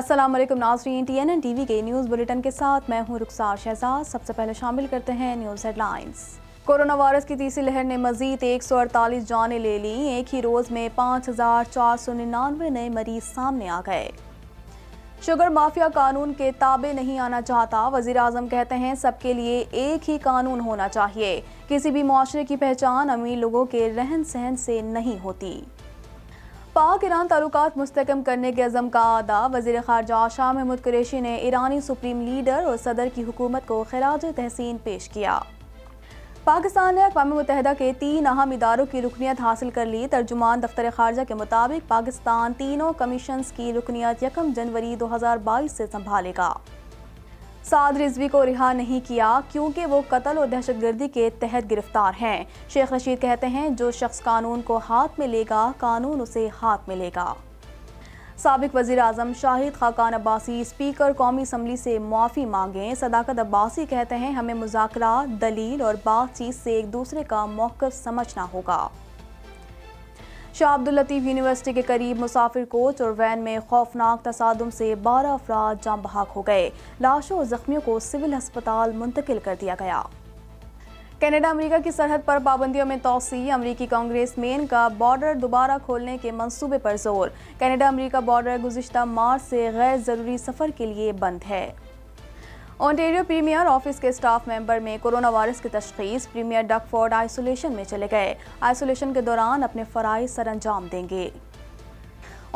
अस्सलाम वालेकुम नाज़रीन, TNN TV के न्यूज़ बुलेटिन के साथ मैं हूं रुखसार शहजाद। सबसे पहले शामिल करते हैं न्यूज़ हेडलाइंस। कोरोना वायरस की तीसरी लहर ने मजीद 148 जानें ले ली। एक ही रोज़ में 5499 नए मरीज सामने आ गए। शुगर माफिया कानून के ताबे नहीं आना चाहता। वज़ीर आज़म कहते हैं सबके लिए एक ही कानून होना चाहिए। किसी भी माशरे की पहचान अमीर लोगों के रहन सहन से नहीं होती। पाक ईरान ताल्लुकात मुस्तकम करने के अज़म का आदा। वज़ीर ख़ारजा शाह महमूद कुरैशी ने ईरानी सुप्रीम लीडर और सदर की हुकूमत को ख़िराज तहसीन पेश किया। पाकिस्तान ने अक़वाम मुत्तहिदा के 3 अहम इदारों की रुकनियत हासिल कर ली। तर्जुमान दफ्तर ख़ारजा के मुताबिक पाकिस्तान तीनों कमीशंस की रुकनियत 1 जनवरी 2022 से संभालेगा। साद रिजवी को रिहा नहीं किया क्योंकि वो कत्ल और दहशतगर्दी के तहत गिरफ्तार हैं। शेख रशीद कहते हैं जो शख्स कानून को हाथ में लेगा कानून उसे हाथ में लेगा। साबिक वज़ीर आज़म शाहिद ख़ाक़ान अब्बासी स्पीकर कौमी असम्बली से माफ़ी मांगें। सदाकत अब्बासी कहते हैं हमें मुज़ाकरात, दलील और बातचीत से एक दूसरे का मौक़िफ़ समझना होगा। शाह अब्दुल लतीफ़ यूनिवर्सिटी के करीब मुसाफिर कोच और वैन में खौफनाक तसादुम से 12 अफराद जाम बहाक हो गए। लाशों और ज़ख्मियों को सिविल अस्पताल मुंतकिल कर दिया गया। कनाडा अमेरिका की सरहद पर पाबंदियों में तोसी। अमेरिकी कांग्रेसमैन का बॉर्डर दोबारा खोलने के मंसूबे पर जोर। कनाडा अमेरिका बॉर्डर गुज़िश्ता मार्च से गैर ज़रूरी सफ़र के लिए बंद है। ऑन्टेरियो प्रीमियर ऑफिस के स्टाफ मेंबर में कोरोना वायरस की तशख़ीस। प्रीमियर डकफोर्ड आइसोलेशन में चले गए। आइसोलेशन के दौरान अपने फ़राइज़ सरअंजाम देंगे।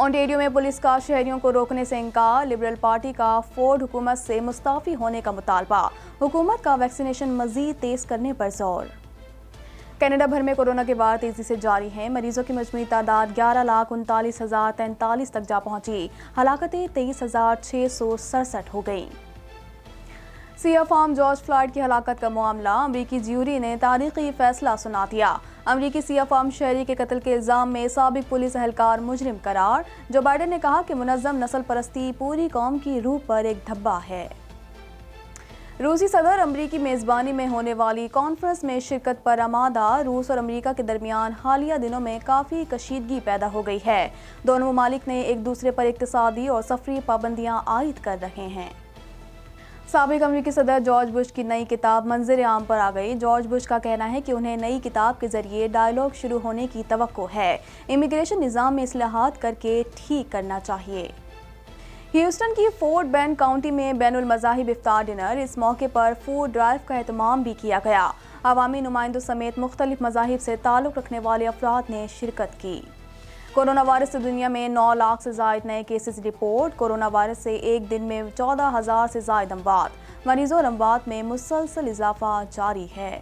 ऑन्टेरियो में पुलिस का शहरियों को रोकने से इंकार। लिबरल पार्टी का फोर्ड हुकूमत से मुस्ताफ़ी होने का मुतालबा। हुकूमत का वैक्सीनेशन मज़ीद तेज़ करने पर जोर। कनाडा भर में कोरोना के वार तेज़ी से जारी हैं। मरीजों की मजमूई तादाद 11,39,043 तक जा पहुँची। हलाकतें 23,667 हो गईं। सिया फार्म जॉर्ज फ्लॉयड की हलाकत का मामला। अमरीकी ज्यूरी ने तारीख़ी फैसला सुना दिया। अमरीकी सिया फार्म शहरी के कत्ल के इल्ज़ाम में साबिक पुलिस अहलकार मुजरिम करार। जो बाइडन ने कहा कि मुनज़्ज़म नस्ल परस्ती पूरी कौम की रूह पर एक धब्बा है। रूसी सदर अमरीकी मेज़बानी में होने वाली कॉन्फ्रेंस में शिरकत पर आमादा। रूस और अमरीका के दरमियान हालिया दिनों में काफ़ी कशीदगी पैदा हो गई है। दोनों ममालिक ने एक दूसरे पर इक़्तिसादी और सफरी पाबंदियाँ आयद कर रहे हैं। साबिक अमरीकी सदर जॉर्ज बुश की नई किताब मंजर आम पर आ गई। जॉर्ज बुश का कहना है कि उन्हें नई किताब के ज़रिए डायलॉग शुरू होने की तवक्को है। इमिग्रेशन निज़ाम में इस्लाहात करके ठीक करना चाहिए। ह्यूस्टन की फोर्ट बेंड काउंटी में बैनुल मज़ाहिब इफ्तार डिनर। इस मौके पर फूड ड्राइव का एहतमाम भी किया गया। अवामी नुमाइंदों समेत मुख्तलिफ मज़ाहिब से ताल्लुक़ रखने वाले अफराद ने शिरकत की। कोरोना वायरस से दुनिया में 9 लाख से ज़ायद नए केसेस रिपोर्ट। कोरोना वायरस से एक दिन में 14,000 से ज़ायद अमवात। मरीजों और अमवात में मुसलसल इजाफा जारी है।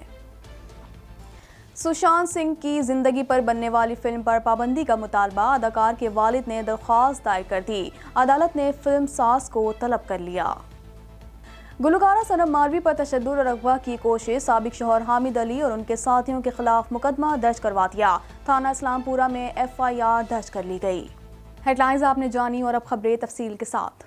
सुशांत सिंह की ज़िंदगी पर बनने वाली फिल्म पर पाबंदी का मुतालबा। अदाकार के वालिद ने दरख्वास्त दायर कर दी। अदालत ने फिल्म सास को तलब कर लिया। गुलगारा सनम मारवी पर तशद्दुद और अगवा की कोशिश। साबिक शोहर हामिद अली और उनके साथियों के खिलाफ मुकदमा दर्ज करवा दिया। थाना इस्लामपुरा में FIR दर्ज कर ली गई। हेडलाइंस आपने जानी और अब खबरें तफसील के साथ।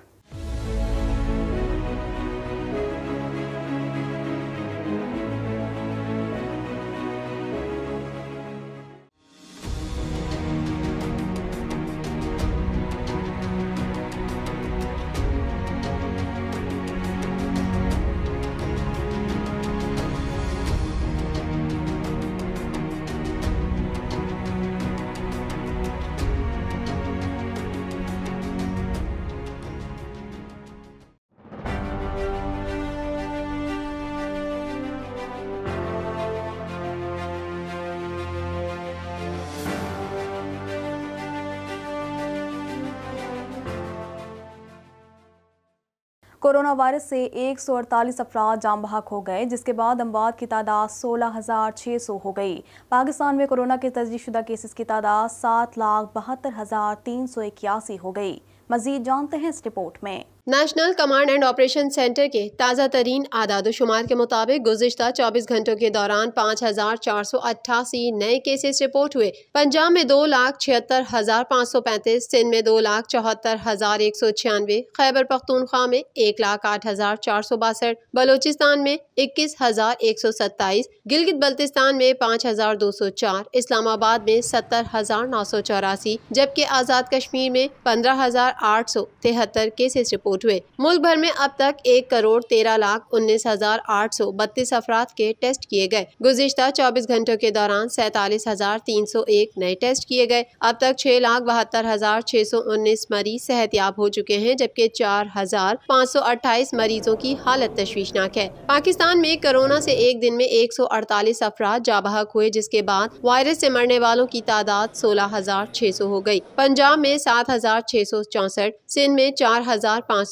कोरोना वायरस से 148 अफराद जाम बहक हो गए, जिसके बाद अमवात की तादाद 16,600 हो गई। पाकिस्तान में कोरोना के तस्दीकशुदा केसेस की तादाद 7,72,381 हो गई। मज़ीद जानते हैं इस रिपोर्ट में। National command and operation centre के ताज़ा तरीन आदादोशुमार के मुताबिक गुज़िश्ता 24 घंटों के दौरान 5,488 नए केसेस रिपोर्ट हुए। पंजाब में 2,76,535, सिंध में 2,74,196, खैबर पख्तूनख्वा में 1,08,462, बलोचिस्तान में 21,127, गिलगित बल्तिस्तान में 5,204, इस्लामाबाद में 70,984, जबकि आज़ाद कश्मीर में 15,873 केसेस रिपोर्ट हुए। मुल्क भर में अब तक 1,13,19,832 अफराद के टेस्ट किए गए। गुज़िश्ता 24 घंटों के दौरान 47,301 नए टेस्ट किए गए। अब तक 6,72,619 मरीज सेहतयाब हो चुके हैं, जबकि 4,528 मरीजों की हालत तशवीशनाक है। पाकिस्तान में कोरोना से एक दिन में 148 अफराद जाबहक हुए, जिसके बाद वायरस से मरने वालों की तादाद 16,600 हो गई। पंजाब में 7,664, सिंध में 4,559,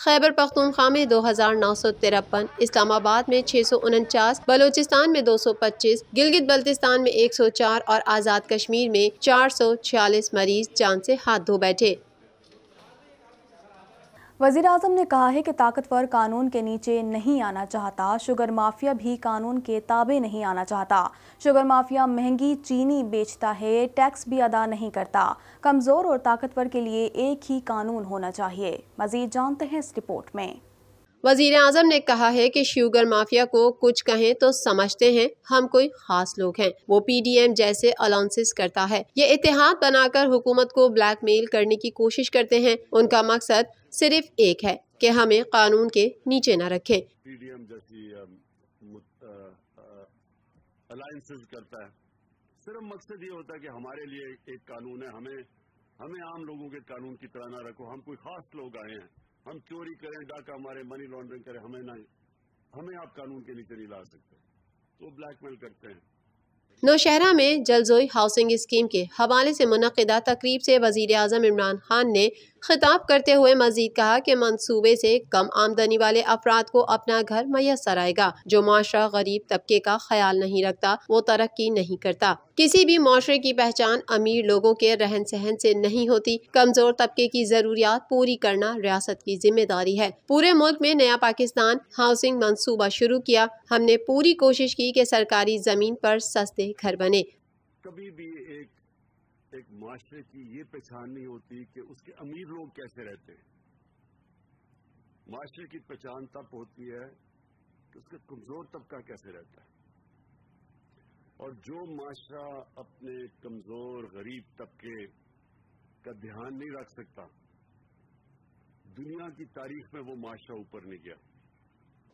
खैबर पख्तूनख्वा में 2,953, इस्लामाबाद में 649, बलोचिस्तान में 225, गिलगित बल्तिस्तान में 104 और आज़ाद कश्मीर में 446 मरीज जान से हाथ धो बैठे। वज़ीर आज़म ने कहा है कि ताकतवर कानून के नीचे नहीं आना चाहता, शुगर माफिया भी कानून के ताबे नहीं आना चाहता। शुगर माफिया महंगी चीनी बेचता है, टैक्स भी अदा नहीं करता। कमज़ोर और ताकतवर के लिए एक ही कानून होना चाहिए। मज़ीद जानते हैं इस रिपोर्ट में। वज़ीर आज़म ने कहा है कि शुगर माफिया को कुछ कहें तो समझते हैं हम कोई खास लोग हैं। वो PDM जैसे अलाउंसेस करता है। ये इतिहाद बनाकर हुकूमत को ब्लैकमेल करने की कोशिश करते हैं। उनका मकसद सिर्फ एक है कि हमें कानून के नीचे न रखें। PDM जैसी अलायंसेस करता है, सिर्फ मकसद ये होता है कि हमारे लिए एक कानून है, हमें आम लोगों के कानून की तरह ना रखो। हम कोई खास लोग आए हैं, हम चोरी करें, डाका मारे, मनी लॉन्ड्रिंग करें, हमें आप कानून के नीचे नहीं ला सकते, तो ब्लैकमेल करते हैं। नौशहरा में जलजोई हाउसिंग स्कीम के हवाले से मुनक़िदा तकरीब से वज़ीर आज़म इमरान खान ने खिताब करते हुए मजीद कहा कि मंसूबे से कम आमदनी वाले अफराद को अपना घर मैसर आएगा। जो माशरा गरीब तबके का ख्याल नहीं रखता वो तरक्की नहीं करता। किसी भी माशरे की पहचान अमीर लोगों के रहन सहन से नहीं होती। कमजोर तबके की जरूरियात पूरी करना रियासत की जिम्मेदारी है। पूरे मुल्क में नया पाकिस्तान हाउसिंग मंसूबा शुरू किया। हमने पूरी कोशिश की कि सरकारी जमीन पर सस्ते घर बने। कभी भी एक माशरे की ये पहचान नहीं होती कि उसके अमीर लोग कैसे रहते हैं। माशरे की पहचान तब होती है कि उसका कमजोर तबका कैसे रहता है। और जो माशरा अपने कमजोर गरीब तबके का ध्यान नहीं रख सकता, दुनिया की तारीख में वो माशरा ऊपर नहीं गया।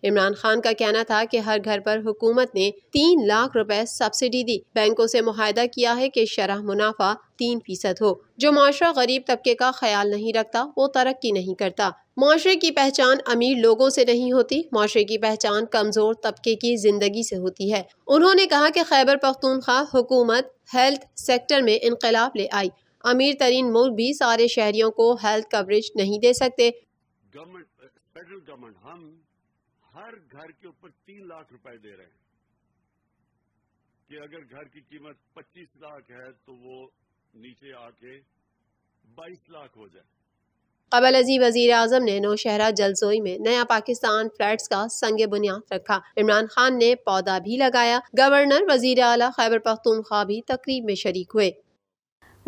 इमरान खान का कहना था कि हर घर पर हुकूमत ने 3 लाख रुपए सब्सिडी दी। बैंकों से मुआहदा किया है कि शरह मुनाफा 3% हो। जो माशरा गरीब तबके का ख्याल नहीं रखता वो तरक्की नहीं करता। माशरे की पहचान अमीर लोगों से नहीं होती, माशरे की पहचान कमज़ोर तबके की ज़िंदगी से होती है। उन्होंने कहा कि खैबर पख्तूनख्वा हुकूमत हेल्थ सेक्टर में इनकलाब ले आई। अमीर तरीन मुल्क भी सारे शहरियों को हेल्थ कवरेज नहीं दे सकते। हर घर के ऊपर 3 लाख रुपए दे रहे हैं कि अगर घर की कीमत 25 लाख है तो वो नीचे आके 22 लाख हो जाए। क़बल अज़ीज़ वज़ीर आज़म ने नौशहरा जलजोई में नया पाकिस्तान फ्लैट्स का संग बुनियाद रखा। इमरान खान ने पौधा भी लगाया। गवर्नर, वज़ीर आला खैबर पख्तूनख्वा भी तकरीब में शरीक हुए।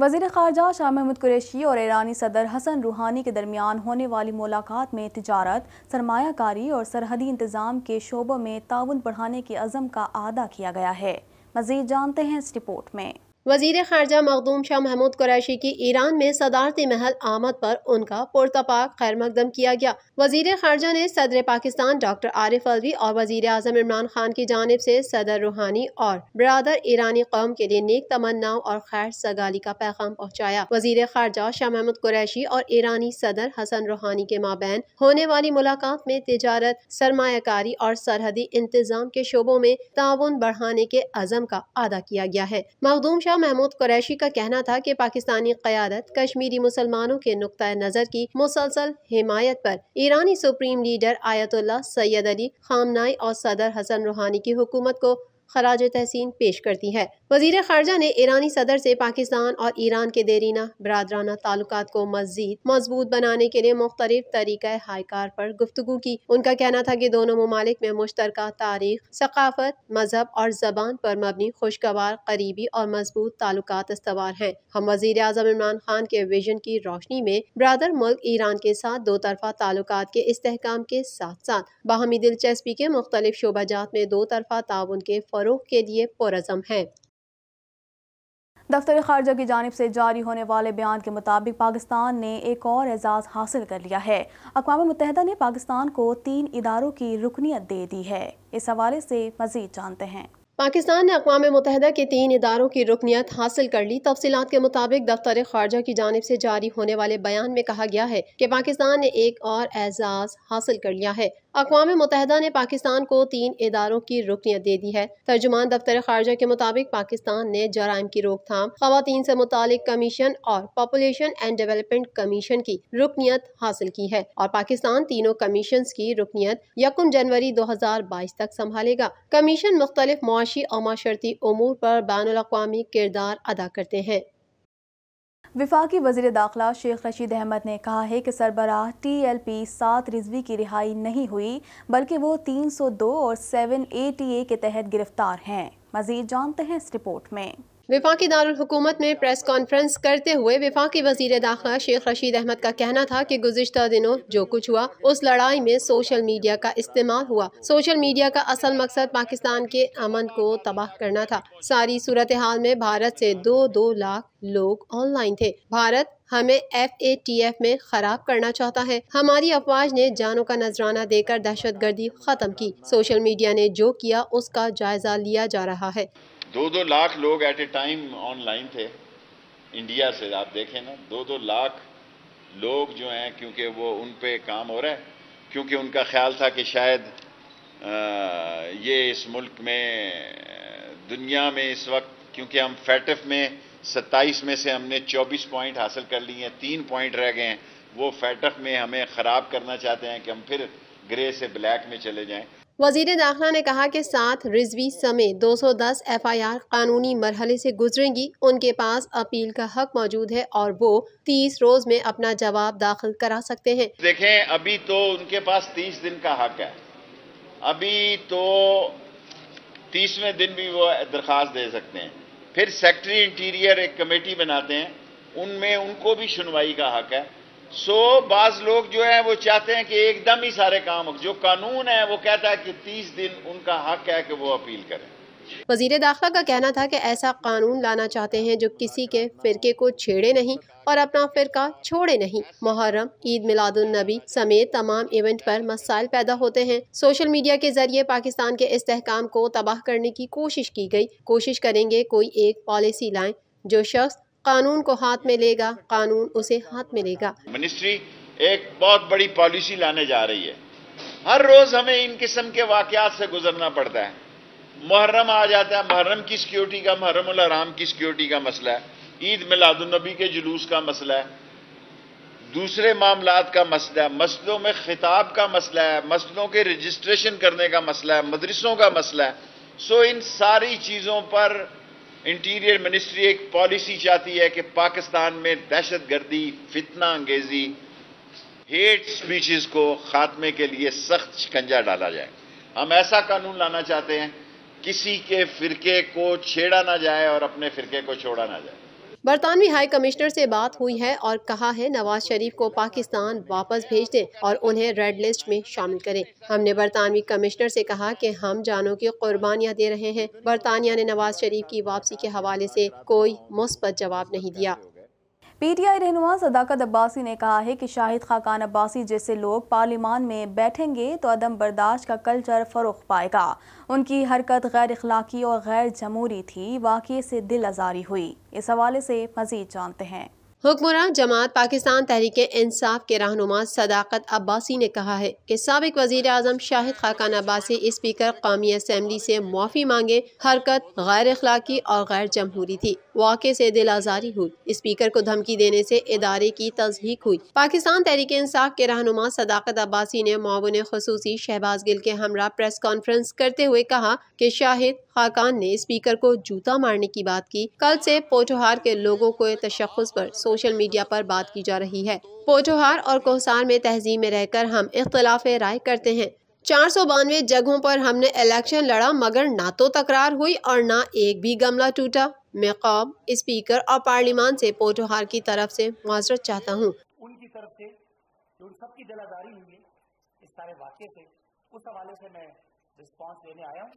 वज़ीर ख़ारजा शाह महमूद कुरैशी और ईरानी सदर हसन रूहानी के दरमियान होने वाली मुलाकात में तिजारत, सरमायाकारी और सरहदी इंतज़ाम के शोबों में ताउन बढ़ाने के अज़म का आदा किया गया है। मज़ीद जानते हैं इस रिपोर्ट में। वज़ीर ख़ारजा मखदूम शाह महमूद कुरैशी की ईरान में सदारती महल आमद पर उनका पुरतपाक खैर मकदम किया गया। वज़ीर ख़ारजा ने सदर पाकिस्तान डॉक्टर आरिफ अलवी और वज़ीर आज़म इमरान खान की जानिब से सदर रूहानी और बरादर ईरानी कौम के लिए नेक तमन्नाओं और खैर सगाली का पैगाम पहुँचाया। वज़ीर ख़ारजा शाह महमूद कुरैशी और ईरानी सदर हसन रूहानी के माबैन होने वाली मुलाकात में तिजारत, सरमायाकारी और सरहदी इंतज़ाम के शोबों में ताउन बढ़ाने के अज़म का आदा किया गया है। मखदूम शाह महमूद कुरैशी का कहना था कि पाकिस्तानी क़यादत कश्मीरी मुसलमानों के नुक्ता नज़र की मुसलसल हिमायत पर ईरानी supreme leader Ayatollah Syed Ali Khamenei और सदर हसन रूहानी की हुकूमत को खराज तहसीन पेश करती है। वज़ीर ख़ारजा ने ईरानी सदर से पाकिस्तान और ईरान के देरीना बरादराना ताल्लुकात को मज़ीद मजबूत बनाने के लिए मुख्तलिफ तरीक़ा हाईकार पर गुफ्तगू की। उनका कहना था कि दोनों ममालिक में मुश्तरका तारीख, सकाफत, मजहब और ज़बान पर मबनी खुशगवार करीबी और मजबूत ताल्लुकात इस्तवार हैं। हम वज़ीर आज़म इमरान खान के विजन की रोशनी में बरादर मुल्क ईरान के साथ दो तरफ़ा ताल्लुकात के इस्तेहकाम के साथ साथ बाहमी दिलचस्पी के मुख्तलिफ शोबाजात में दो तरफ़ा ताउन के फ़रोग के लिए पुरज़म हैं। दफ्तर खारजा की जानिब से जारी होने वाले बयान के मुताबिक पाकिस्तान ने एक और एजाज़ हासिल कर लिया है। अक़वाम मुत्तहिदा ने पाकिस्तान को 3 इदारों की रुकनियत दे दी है। इस हवाले से मज़ीद जानते हैं। पाकिस्तान ने अक़वाम मुत्तहिदा के 3 इदारों की रुकनियत हासिल कर ली। तफसीलात के मुताबिक दफ्तर खारजा की जानिब से जारी होने वाले बयान में कहा गया है कि पाकिस्तान ने एक और एजाज़ हासिल कर लिया है। अक़वाम मुत्तहिदा ने पाकिस्तान को 3 इदारों की रुकनियत दे दी है। तर्जुमान दफ्तर खारजा के मुताबिक पाकिस्तान ने जराइम की रोकथाम, ख़वातीन से मुतालिक कमीशन और पॉपुलेशन एंड डेवलपमेंट कमीशन की रुकनियत हासिल की है और पाकिस्तान तीनों कमीशन की रुकनियत 1 जनवरी 2022 तक संभालेगा। कमीशन मुख्तलिफ माशी और माशरती अमूर पर बैनुल-अक़वामी किरदार अदा करते हैं। वफाकी वज़ीर दाखिला शेख रशीद अहमद ने कहा है कि सरबराह TLP 7 रिजवी की रिहाई नहीं हुई बल्कि वो 302 और 7 ATA के तहत गिरफ्तार हैं। मज़ीद जानते हैं इस रिपोर्ट में। वफाकी दारुल हुकूमत में प्रेस कॉन्फ्रेंस करते हुए वफाकी वज़ीर दाखिला शेख रशीद अहमद का कहना था कि गुज़िश्ता दिनों जो कुछ हुआ उस लड़ाई में सोशल मीडिया का इस्तेमाल हुआ। सोशल मीडिया का असल मकसद पाकिस्तान के अमन को तबाह करना था। सारी सूरत हाल में भारत से 2-2 लाख लोग ऑनलाइन थे। भारत हमें FATF में खराब करना चाहता है। हमारी अफवाज ने जानों का नजराना देकर दहशतगर्दी खत्म की। सोशल मीडिया ने जो किया उसका जायजा लिया जा रहा है। 2-2 लाख लोग एट ए टाइम ऑनलाइन थे। इंडिया से आप देखें ना, 2-2 लाख लोग जो हैं, क्योंकि वो उन पे काम हो रहा है, क्योंकि उनका ख्याल था कि शायद ये इस मुल्क में दुनिया में इस वक्त, क्योंकि हम FATF में 27 में से हमने 24 पॉइंट हासिल कर लिए हैं, 3 पॉइंट रह गए हैं। वो FATF में हमें ख़राब करना चाहते हैं कि हम फिर ग्रे से ब्लैक में चले जाएं। वज़ीर दाखिला ने कहा कि 7 रिजवी समेत 210 FIR कानूनी मरहले से गुजरेंगी। उनके पास अपील का हक मौजूद है और वो 30 रोज में अपना जवाब दाखिल करा सकते हैं। देखें, अभी तो उनके पास 30 दिन का हक है। अभी तो 30वें दिन भी वो दरख्वास्त दे सकते हैं। फिर सेक्रेटरी इंटीरियर एक कमेटी बनाते हैं, उनमें उनको भी सुनवाई का हक है। सो बाज लोग जो है वो चाहते हैं कि एकदम ही सारे काम, जो कानून है वो कहता है कि 30 दिन उनका हक है कि वो अपील करें। वज़ीर दाखिला का कहना था कि ऐसा कानून लाना चाहते हैं जो किसी के फिरके को छेड़े नहीं और अपना फिरका छोड़े नहीं। मुहर्रम, ईद मिलादुन्नबी समेत तमाम इवेंट पर मसाइल पैदा होते हैं। सोशल मीडिया के जरिए पाकिस्तान के इस्तेहकाम को तबाह करने की कोशिश की गई। कोशिश करेंगे कोई एक पॉलिसी लाएं, जो शख्स कानून को हाथ में लेगा कानून उसे हाथ में लेगा। मिनिस्ट्री एक बहुत बड़ी पॉलिसी लाने जा रही है। हर रोज हमें इन किस्म के वाक़यात से गुजरना पड़ता है। मुहर्रम आ जाता है, मुहर्रम की सिक्योरिटी का, मुहर्रम उल हराम की सिक्योरिटी का मसला है, ईद मिलादुन्नबी के जुलूस का मसला है, दूसरे मामलात का मसला है, मस्जिदों में खिताब का मसला है, मस्जिदों के रजिस्ट्रेशन करने का मसला है, मदरसों का मसला है। सो इन सारी चीज़ों पर इंटीरियर मिनिस्ट्री एक पॉलिसी चाहती है कि पाकिस्तान में दहशतगर्दी, फितना अंगेजी, हेट स्पीचेस को खात्मे के लिए सख्त शिकंजा डाला जाए। हम ऐसा कानून लाना चाहते हैं किसी के फिरके को छेड़ा ना जाए और अपने फिरके को छोड़ा ना जाए। बरतानवी हाई कमिश्नर से बात हुई है और कहा है नवाज शरीफ को पाकिस्तान वापस भेज दें और उन्हें रेड लिस्ट में शामिल करें। हमने बरतानवी कमिश्नर से कहा कि हम जानों की कुर्बानियां दे रहे हैं। बरतानिया ने नवाज शरीफ की वापसी के हवाले से कोई मुस्बत जवाब नहीं दिया। PTI रहनुमा सदाकत अब्बासी ने कहा है कि शाहिद खाकान अब्बासी जैसे लोग पार्लियामान में बैठेंगे तो अदम बर्दाश्त का कल्चर फ़रोग़ पाएगा। उनकी हरकत गैर अखलाकी और गैर जमहूरी थी। वाक़े से दिल आज़ारी हुई। इस हवाले से मज़ीद जानते हैं। हुक्मरान जमात पाकिस्तान तहरीक इंसाफ के रहनुमा सदाकत अब्बासी ने कहा है कि साबिक वज़ीर आज़म शाहिद खाकान अब्बासी स्पीकर कौमी असम्बली से माफ़ी मांगे। हरकत गैर अखलाकी और गैर जमहूरी थी। वाक़े से दिल आज़ारी हुई। स्पीकर को धमकी देने से इदारे की तस्दीक हुई। पाकिस्तान तहरीक इंसाफ के रहनुमा सदाकत अब्बासी ने मुआवन खुसूसी शहबाज गिल के हमरा प्रेस कॉन्फ्रेंस करते हुए कहा कि शाहिद खाकान ने स्पीकर को जूता मारने की बात की। कल से पोठोहार के लोगों को तशख्खुस पर सोशल मीडिया पर बात की जा रही है। पोठोहार और कोहसार में तहजीब में रहकर हम इख्तिलाफ राय करते हैं। 492 जगहों पर हमने इलेक्शन लड़ा, मगर ना तो तकरार हुई और ना एक भी गमला टूटा। मैं कौम, स्पीकर और पार्लियामान से पोठोहार की तरफ से माजरत चाहता हूँ। उनकी तरफ से उन सबकी दिलादारी हुई है इस सारे वाक़े से, उस हवाले से मैं रिस्पॉन्स लेने आया हूँ।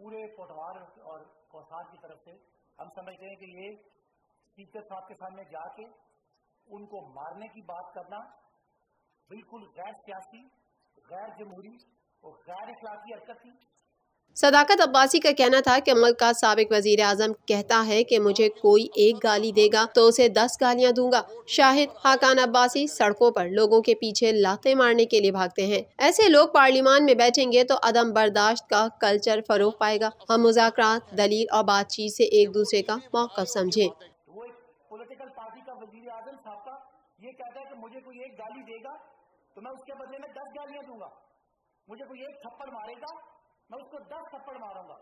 पूरे पोठोहार और कोहसार की तरफ से हम समझते हैं कि ये स्पीकर साहब के सामने जाके उनको मारने की बात करना बिल्कुल गैर सियासी, गैर जमहूरी और गैर इखलाकी हरकत थी। सदाकत अब्बासी का कहना था कि मुल्क का साबिक वजीर आजम कहता है कि मुझे कोई एक गाली देगा तो उसे 10 गालियां दूंगा। शाहिद खाकान अब्बासी सड़कों पर लोगों के पीछे लातें मारने के लिए भागते हैं। ऐसे लोग पार्लियामान में बैठेंगे तो अदम बर्दाश्त का कल्चर फरोग पाएगा। हम मुज़ाकरात, दलील और बातचीत से एक दूसरे का मौक़िफ़ समझें। पोलिटिकल पार्टी का वजीर आजम साहब का ये कहता है कि मुझे कोई एक गाली देगा तो मैं उसके बदले में 10 गालियाँ दूंगा, मुझे कोई एक थप्पड़ मारेगा मैं उसको 10 थप्पड़ मारूंगा।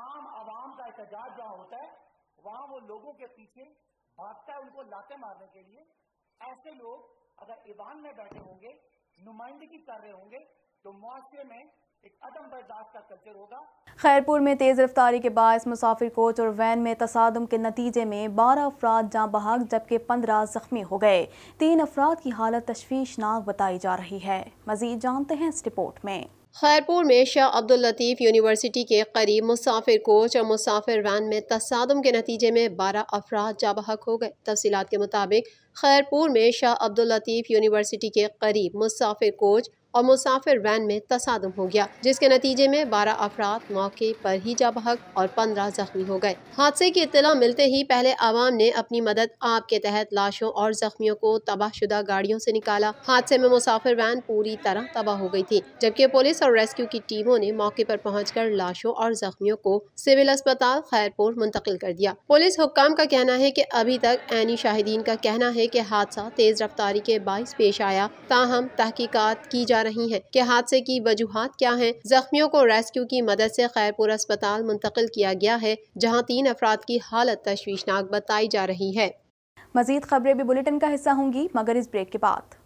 आम आवाम का एहतजाज जहाँ होता है वहाँ वो लोगों के पीछे भागता है उनको लाते मारने के लिए। ऐसे लोग अगर ईवान में बैठे होंगे, नुमाइंदगी कर रहे होंगे तो मुआशरे में एक अदम बर्दाश्त का कल्चर होगा। खैरपुर में तेज रफ्तारी के बायस मुसाफिर कोच और वैन में तसादम के नतीजे में 12 अफराद जाँ बहाक जबकि 15 जख्मी हो गए। 3 अफराद की हालत तशवीशनाक बताई जा रही है। मजीद जानते हैं इस रिपोर्ट में। खैरपुर में शाह अब्दुल लतीफ यूनिवर्सिटी के करीब मुसाफिर कोच और मुसाफिर वैन में तसादम के नतीजे में 12 अफराद जाँ बहक हो गए। तफसीलात के मुताबिक खैरपुर में शाह अब्दुल लतीफ यूनिवर्सिटी के करीब मुसाफिर कोच और मुसाफिर वैन में तसादम हो गया, जिसके नतीजे में 12 अफराद मौके पर ही जाँ बहक और 15 जख्मी हो गए। हादसे की इत्तला मिलते ही पहले आवाम ने अपनी मदद आप के तहत लाशों और जख्मियों को तबाहशुदा गाड़ियों से निकाला। हादसे में मुसाफिर वैन पूरी तरह तबाह हो गई थी, जबकि पुलिस और रेस्क्यू की टीमों ने मौके पर पहुँच कर लाशों और जख्मियों को सिविल अस्पताल खैरपुर मुंतकिल कर दिया। पुलिस हुक्काम का कहना है कि अभी तक ऐनी शाहिदीन का कहना है कि हादसा तेज रफ्तारी के बायस पेश आया, ताहम तहकीकात की जा रही है कि हादसे की वजूहात क्या हैं। जख्मियों को रेस्क्यू की मदद से खैरपुर अस्पताल मुंतकिल किया गया है, जहां 3 अफराद की हालत तशवीशनाक बताई जा रही है। मजीद खबरें भी बुलेटिन का हिस्सा होंगी, मगर इस ब्रेक के बाद।